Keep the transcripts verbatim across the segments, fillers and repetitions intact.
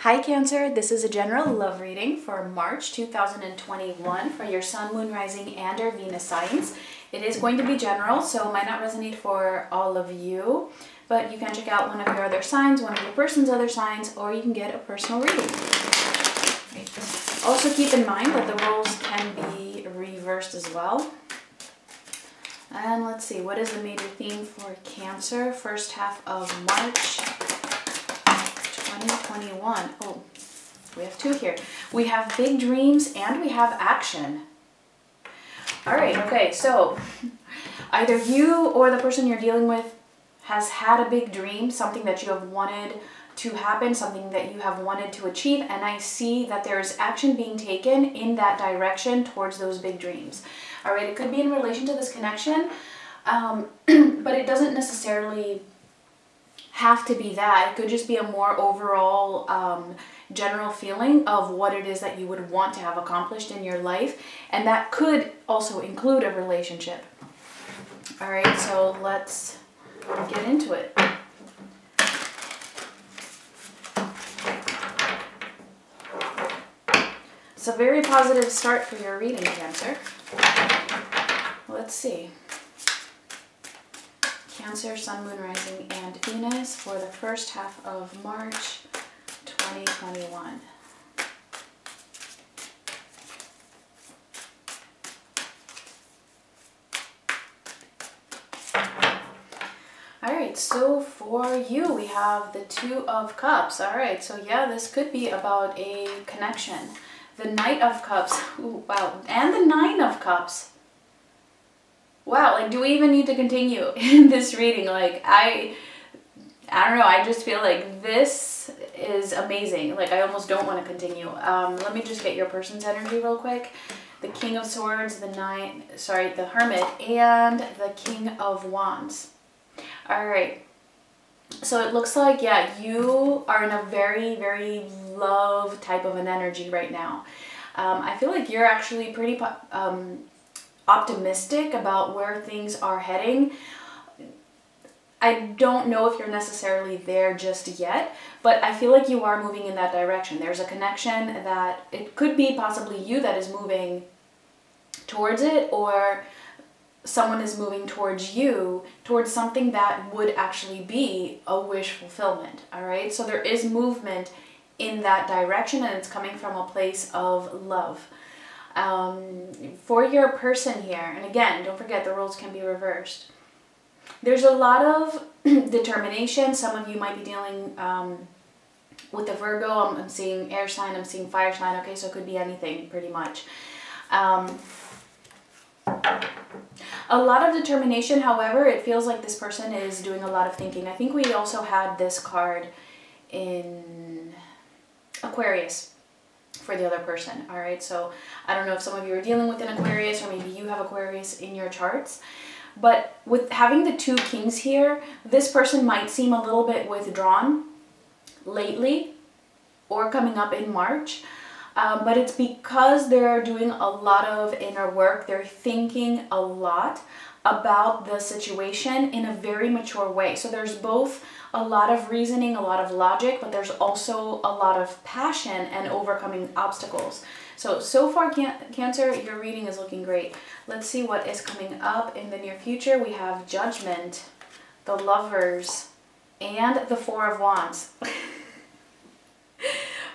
Hi Cancer, this is a general love reading for March two thousand twenty-one for your Sun, Moon, Rising, and or Venus signs. It is going to be general, so it might not resonate for all of you, but you can check out one of your other signs, one of your person's other signs, or you can get a personal reading. Also keep in mind that the roles can be reversed as well. And let's see, what is the major theme for Cancer, first half of March twenty twenty-one. Oh, we have two here. We have big dreams and we have action. All right, okay, so either you or the person you're dealing with has had a big dream, something that you have wanted to happen, something that you have wanted to achieve, and I see that there is action being taken in that direction towards those big dreams. All right, it could be in relation to this connection, um, but it doesn't necessarily have to be that. It could just be a more overall um, general feeling of what it is that you would want to have accomplished in your life, and that could also include a relationship. All right, so let's get into it. It's a very positive start for your reading, Cancer. Let's see. Cancer, Sun, Moon, Rising, and Venus for the first half of March twenty twenty-one. All right, so for you, we have the Two of Cups. All right, so yeah, this could be about a connection. The Knight of Cups, ooh, wow, and the Nine of Cups. Wow, like, do we even need to continue in this reading? Like, I, I don't know, I just feel like this is amazing. Like, I almost don't want to continue. Um, let me just get your person's energy real quick. The King of Swords, the Nine, sorry, the Hermit, and the King of Wands. All right. So it looks like, yeah, you are in a very, very love type of an energy right now. Um, I feel like you're actually pretty... Um, optimistic about where things are heading. I don't know if you're necessarily there just yet, but I feel like you are moving in that direction. There's a connection that it could be possibly you that is moving towards it, or someone is moving towards you, towards something that would actually be a wish fulfillment, all right? So there is movement in that direction, and it's coming from a place of love. Um, for your person here, and again, don't forget the roles can be reversed. There's a lot of determination. Some of you might be dealing um, with the Virgo. I'm, I'm seeing air sign, I'm seeing fire sign. Okay, so it could be anything pretty much. Um, a lot of determination, however, it feels like this person is doing a lot of thinking. I think we also had this card in Aquarius for the other person. All right, so I don't know if some of you are dealing with an Aquarius, or maybe you have Aquarius in your charts, but with having the two kings here, this person might seem a little bit withdrawn lately or coming up in March, um, but it's because they're doing a lot of inner work. They're thinking a lot about the situation in a very mature way. So there's both a lot of reasoning, a lot of logic, but there's also a lot of passion and overcoming obstacles. So, so far, can Cancer, your reading is looking great. Let's see what is coming up in the near future. We have Judgment, the Lovers, and the Four of Wands.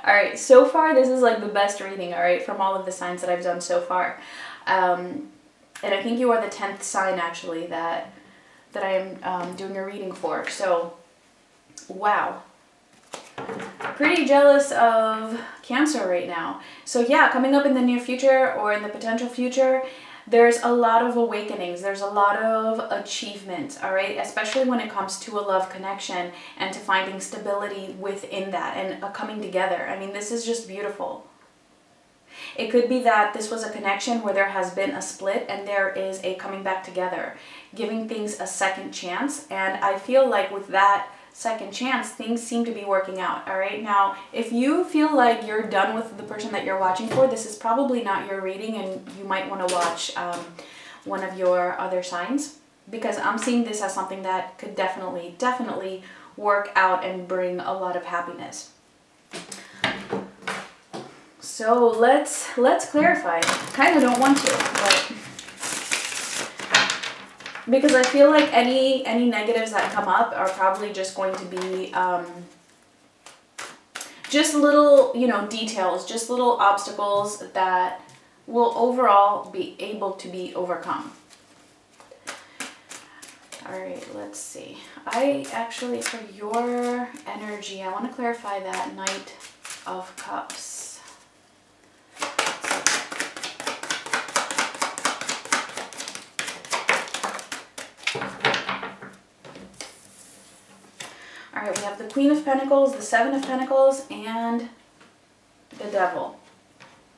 All right, so far, this is like the best reading, all right, from all of the signs that I've done so far. Um, And I think you are the tenth sign, actually, that that I am um, doing a reading for. So, wow. Pretty jealous of Cancer right now. So, yeah, coming up in the near future or in the potential future, there's a lot of awakenings. There's a lot of achievements, all right? Especially when it comes to a love connection and to finding stability within that and a coming together. I mean, this is just beautiful. It could be that this was a connection where there has been a split and there is a coming back together, giving things a second chance. And I feel like with that second chance, things seem to be working out, all right? Now, if you feel like you're done with the person that you're watching for, this is probably not your reading, and you might want to watch um, one of your other signs, because I'm seeing this as something that could definitely, definitely work out and bring a lot of happiness. So let's let's clarify. I kind of don't want to, but because I feel like any any negatives that come up are probably just going to be um, just little, you know, details, just little obstacles that will overall be able to be overcome. All right, let's see. I actually, for your energy, I want to clarify that Knight of Cups. All right, we have the Queen of Pentacles, the Seven of Pentacles, and the Devil.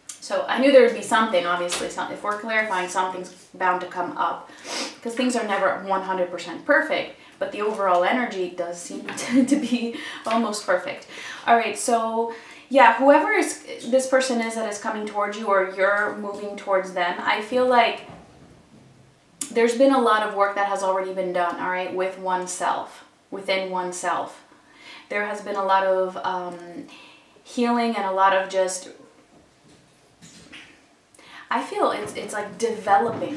So I knew there would be something, obviously. Some, if we're clarifying, something's bound to come up, because things are never one hundred percent perfect, but the overall energy does seem to, to be almost perfect. All right, so yeah, whoever is, this person is that is coming towards you, or you're moving towards them, I feel like there's been a lot of work that has already been done, all right, with oneself, within oneself. There has been a lot of um, healing and a lot of just... I feel it's, it's like developing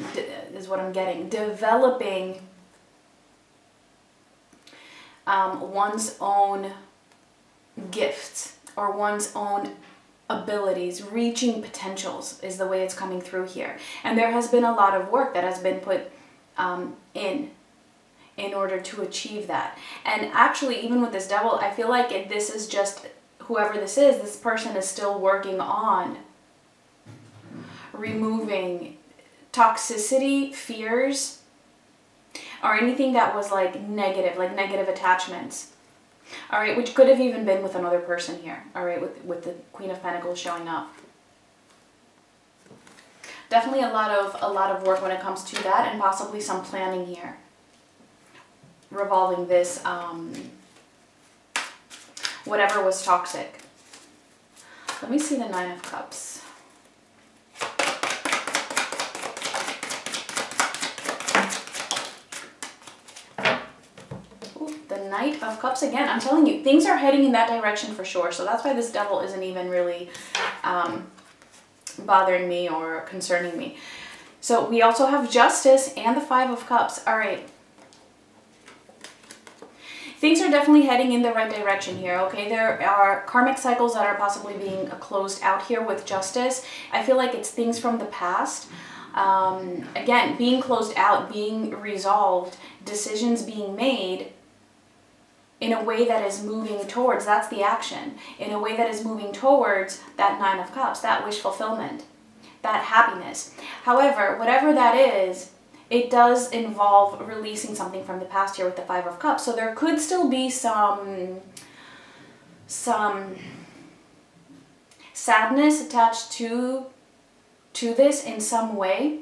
is what I'm getting. Developing um, one's own gifts or one's own abilities, reaching potentials is the way it's coming through here. And there has been a lot of work that has been put um, in in order to achieve that. And actually, even with this Devil, I feel like if this is just whoever this is, this person is still working on removing toxicity, fears, or anything that was like negative, like negative attachments. All right, which could have even been with another person here. All right, with, with the Queen of Pentacles showing up. Definitely a lot of, a lot of work when it comes to that, and possibly some planning here revolving this, um, whatever was toxic. Let me see the Nine of Cups. Knight of Cups again. I'm telling you, things are heading in that direction for sure. So that's why this Devil isn't even really um, bothering me or concerning me. So we also have Justice and the Five of Cups. All right. Things are definitely heading in the right direction here, okay? There are karmic cycles that are possibly being closed out here with Justice. I feel like it's things from the past. Um, again, being closed out, being resolved, decisions being made, in a way that is moving towards, that's the action, in a way that is moving towards that Nine of Cups, that wish fulfillment, that happiness. However, whatever that is, it does involve releasing something from the past here with the Five of Cups. So there could still be some, some sadness attached to, to this in some way.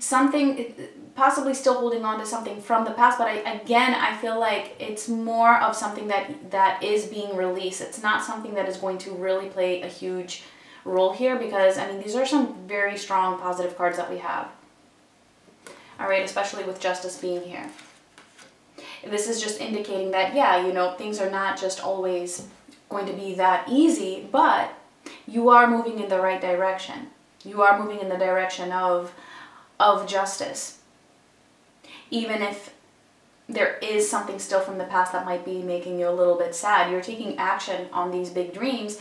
Something, possibly still holding on to something from the past, but I, again, I feel like it's more of something that that is being released. It's not something that is going to really play a huge role here, because, I mean, these are some very strong positive cards that we have. All right, especially with Justice being here. This is just indicating that, yeah, you know, things are not just always going to be that easy, but you are moving in the right direction. You are moving in the direction of of justice, even if there is something still from the past that might be making you a little bit sad. You're taking action on these big dreams,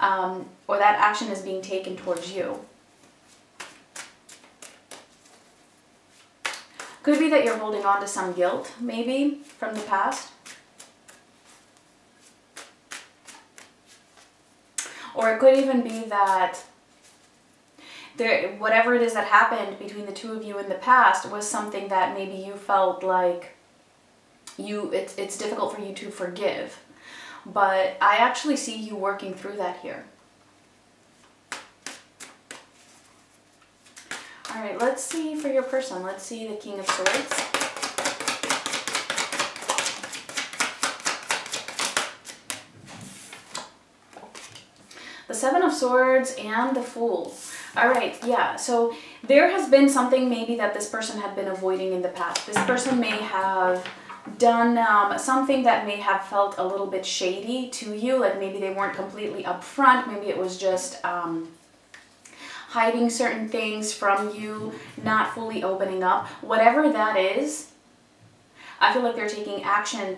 um, or that action is being taken towards you. Could be that you're holding on to some guilt, maybe, from the past. Or it could even be that there, whatever it is that happened between the two of you in the past was something that maybe you felt like you, it's, it's difficult for you to forgive. But I actually see you working through that here. All right, let's see for your person. Let's see the King of Swords. The Seven of Swords and the Fool. All right, yeah, so there has been something maybe that this person had been avoiding in the past. This person may have done um, something that may have felt a little bit shady to you, like maybe they weren't completely upfront, maybe it was just um, hiding certain things from you, not fully opening up, whatever that is, I feel like they're taking action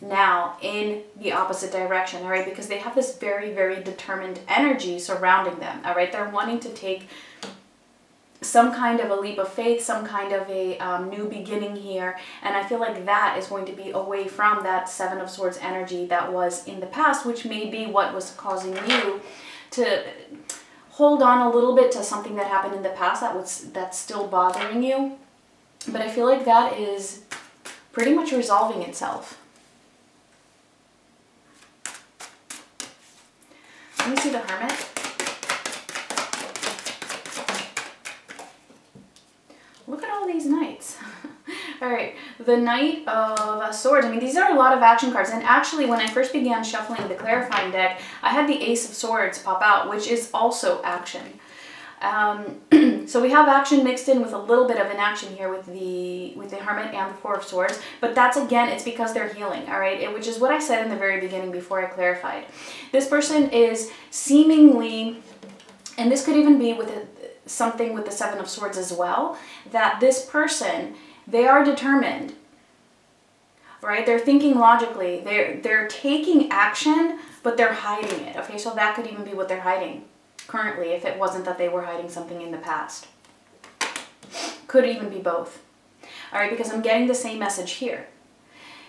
now in the opposite direction, all right, because they have this very, very determined energy surrounding them, all right, they're wanting to take some kind of a leap of faith, some kind of a um, new beginning here, and I feel like that is going to be away from that Seven of Swords energy that was in the past, which may be what was causing you to hold on a little bit to something that happened in the past that was that's still bothering you. But I feel like that is pretty much resolving itself. Let me see the Hermit. Look at all these knights. All right, the Knight of Swords. I mean, these are a lot of action cards. And actually, when I first began shuffling the clarifying deck, I had the Ace of Swords pop out, which is also action. Um, so we have action mixed in with a little bit of inaction here with the with the Hermit and the Four of Swords. But that's, again, it's because they're healing, all right? It, which is what I said in the very beginning before I clarified. This person is seemingly, and this could even be with a, something with the Seven of Swords as well, that this person, they are determined, right? They're thinking logically. They're, they're taking action, but they're hiding it, okay? So that could even be what they're hiding currently, if it wasn't that they were hiding something in the past. Could even be both, all right? Because I'm getting the same message here,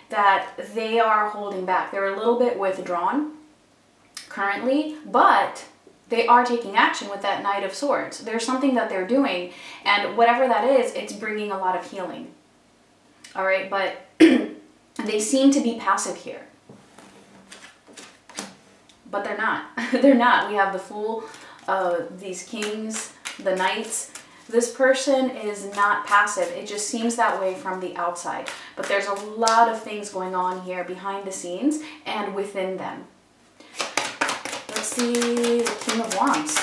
that they are holding back. They're a little bit withdrawn currently, but they are taking action with that Knight of Swords. There's something that they're doing, and whatever that is, it's bringing a lot of healing. All right, but they seem to be passive here. But they're not. They're not. We have the Fool, uh, these Kings, the Knights. This person is not passive. It just seems that way from the outside. But there's a lot of things going on here behind the scenes and within them. Let's see the King of Wands.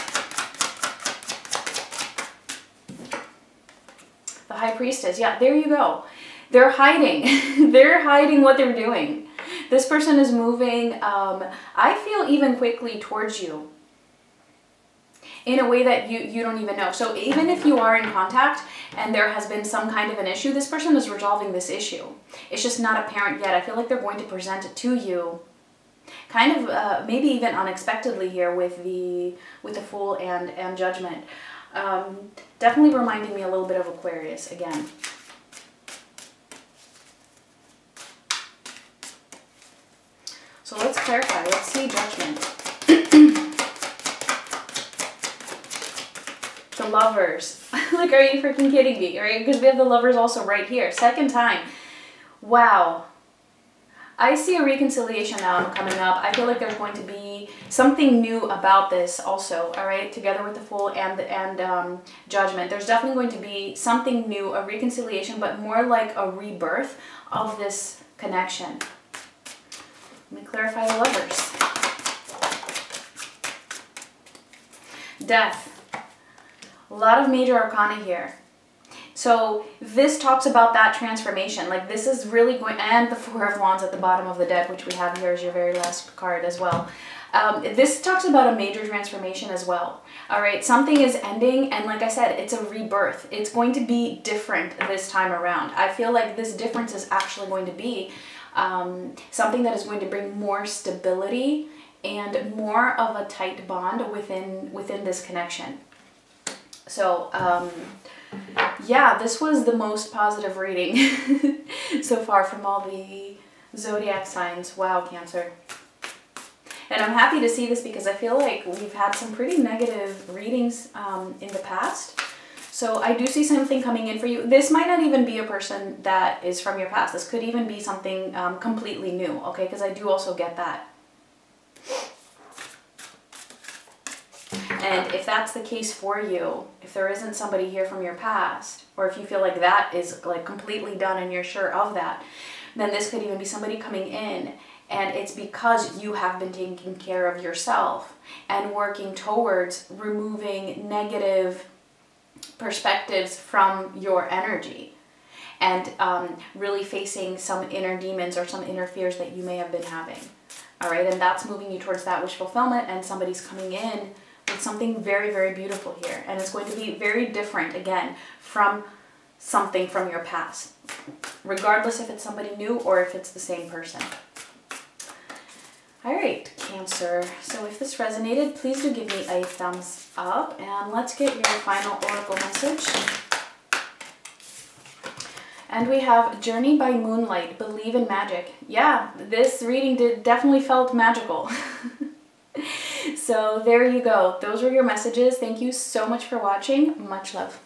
The High Priestess. Yeah, there you go. They're hiding. They're hiding what they're doing. This person is moving, um, I feel, even quickly towards you in a way that you, you don't even know. So even if you are in contact and there has been some kind of an issue, this person is resolving this issue. It's just not apparent yet. I feel like they're going to present it to you kind of uh, maybe even unexpectedly here with the with the Fool and and Judgment. Um, definitely reminding me a little bit of Aquarius again. So let's clarify. Let's see Judgment. The Lovers. Like, are you freaking kidding me? Right? Because we have the Lovers also right here. Second time. Wow. I see a reconciliation now coming up. I feel like there's going to be something new about this also, all right? Together with the Fool and the, and um, Judgment. There's definitely going to be something new, a reconciliation, but more like a rebirth of this connection. Let me clarify the Lovers. Death. A lot of major arcana here. So this talks about that transformation, like this is really going, and the Four of Wands at the bottom of the deck, which we have here as your very last card as well. Um, this talks about a major transformation as well. All right, something is ending, and like I said, it's a rebirth. It's going to be different this time around. I feel like this difference is actually going to be um, something that is going to bring more stability and more of a tight bond within, within this connection. So, um, yeah, this was the most positive reading so far from all the zodiac signs. Wow, Cancer. And I'm happy to see this because I feel like we've had some pretty negative readings um, in the past. So I do see something coming in for you. This might not even be a person that is from your past. This could even be something um, completely new, okay? Because I do also get that. And if that's the case for you, if there isn't somebody here from your past, or if you feel like that is like completely done and you're sure of that, then this could even be somebody coming in, and it's because you have been taking care of yourself and working towards removing negative perspectives from your energy. and um, really facing some inner demons or some inner fears that you may have been having. All right, and that's moving you towards that wish fulfillment, and somebody's coming in with something very, very beautiful here. And it's going to be very different, again, from something from your past, regardless if it's somebody new or if it's the same person. All right, Cancer. So if this resonated, please do give me a thumbs up, and let's get your final oracle message. And we have Journey by Moonlight, Believe in Magic. Yeah, this reading did definitely felt magical. So there you go. Those were your messages. Thank you so much for watching. Much love.